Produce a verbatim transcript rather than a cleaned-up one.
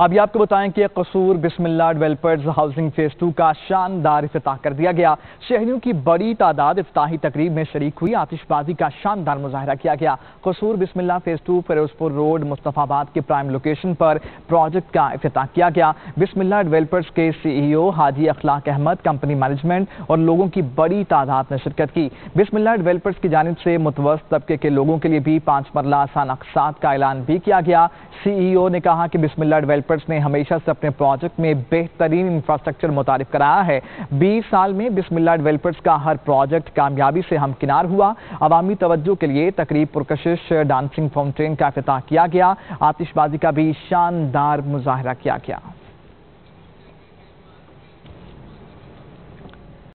अभी आपको बताएं कि Kasur Bismillah developers housing phase two का शानदार इफ्तिताह कर दिया गया। शहरियों की बड़ी तादाद इफ्तिताही तकरीब में शरीक हुई। आतिशबाजी का शानदार मुजाहरा किया गया। Kasur Bismillah phase two Ferozepur road Mustafabad के प्राइम लोकेशन पर प्रोजेक्ट का इफ्तिताह किया गया। बिस्मिल्लाह डेवलपर्स के सीईओ हाजी अखलाक अहमद, कंपनी मैनेजमेंट और लोगों की बड़ी तादाद ने शिरकत की। बिस्मिल्लाह डेवलपर्स की जानिब से मुतवस्त तबके के लोगों के लिए भी पांच मरला आसान अकसाद का ऐलान भी किया गया। सीईओ ने कहा कि बिस्मिल्लाह डेवलपर्स ने हमेशा से अपने प्रोजेक्ट में बेहतरीन इंफ्रास्ट्रक्चर मुतारिफ कराया है। बीस साल में बिस्मिल्लाह डेवलपर्स का हर प्रोजेक्ट कामयाबी से हमकिनार हुआ। अवामी तवज्जो के लिए तकरीब पुरकशिश डांसिंग फाउंटेन का इफ्तिताह किया गया। आतिशबाजी का भी शानदार मुजाहरा किया गया।